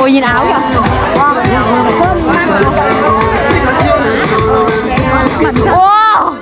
Ôi nhìn áo kìa. Wow.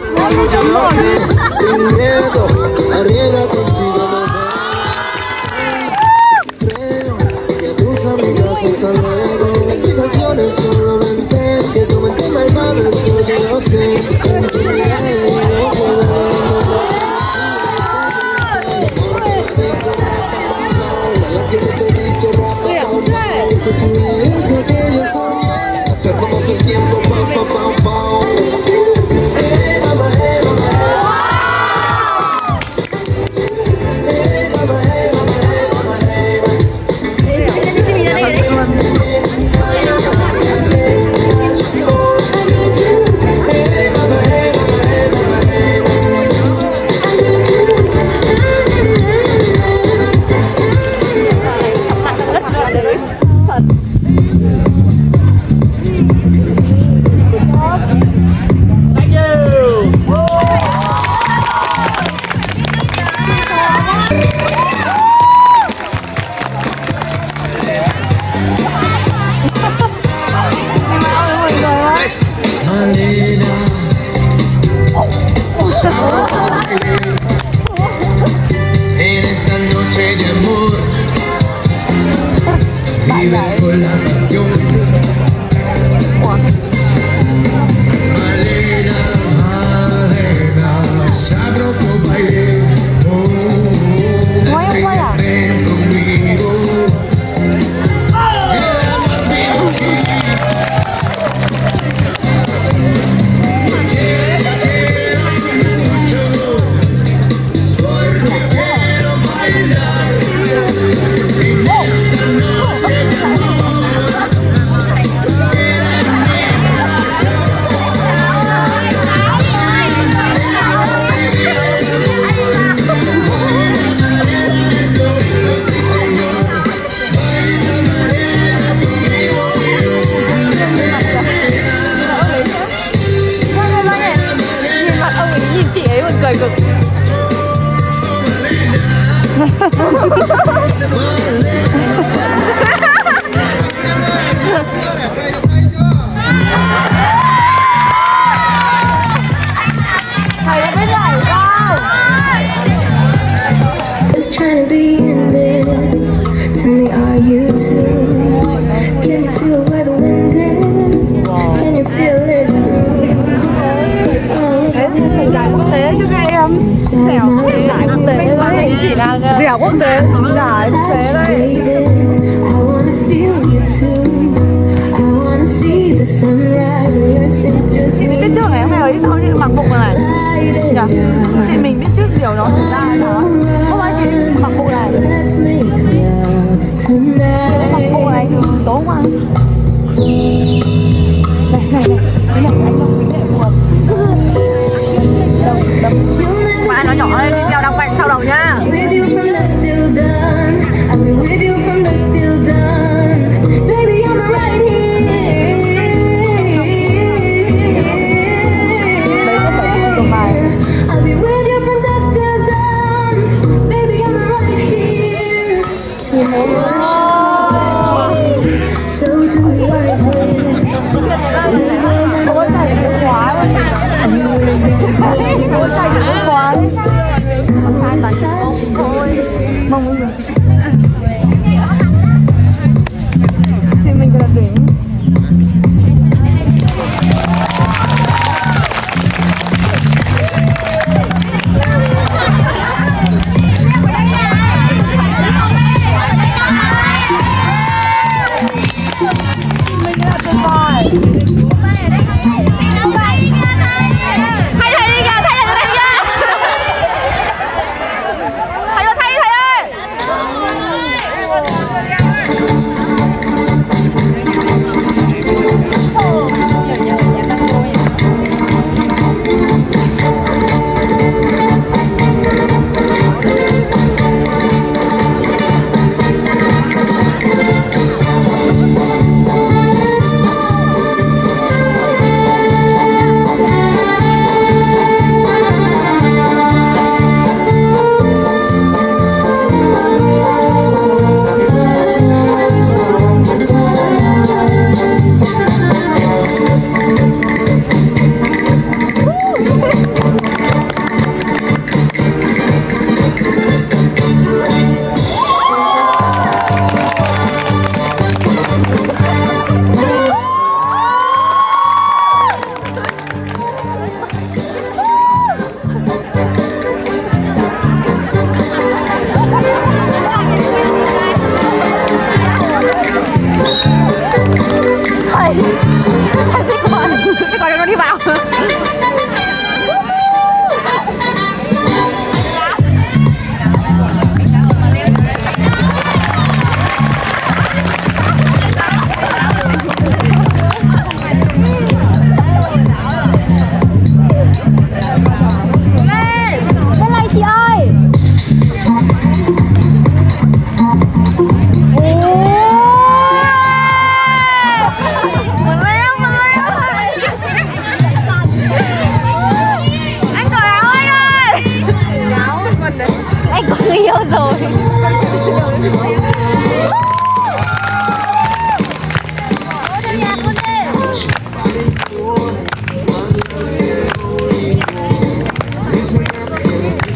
Cái trường ngày hôm nay ấy sao chị mặc bộ này nhỉ? Chị mình biết trước điều đó xảy ra đó. Hôm nay chị mặc bộ này. Chị mặc bộ này từ tối hôm qua. Này này này, cái này anh Đông kính này buồn. Má nó nhỏ lên, đeo đằng vành sau đầu nhá. So do yours.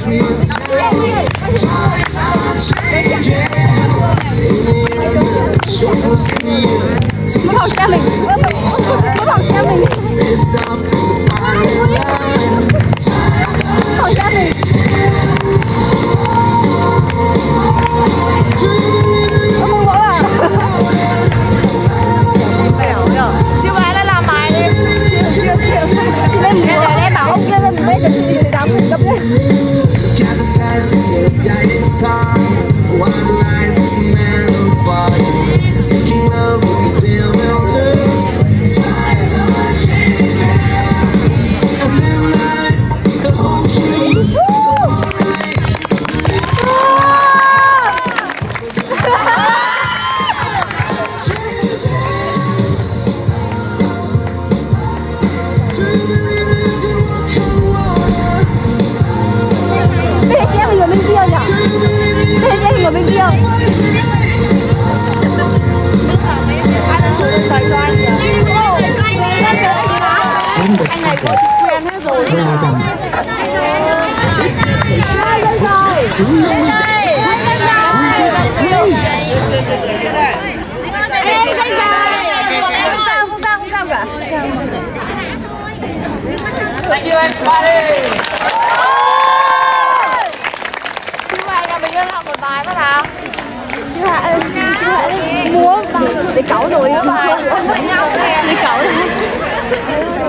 Thank you everybody. Chú Hải nhà mình học một bài mất hả? Chú Hải múa để cẩu đuổi các bạn. Lấy cẩu thôi.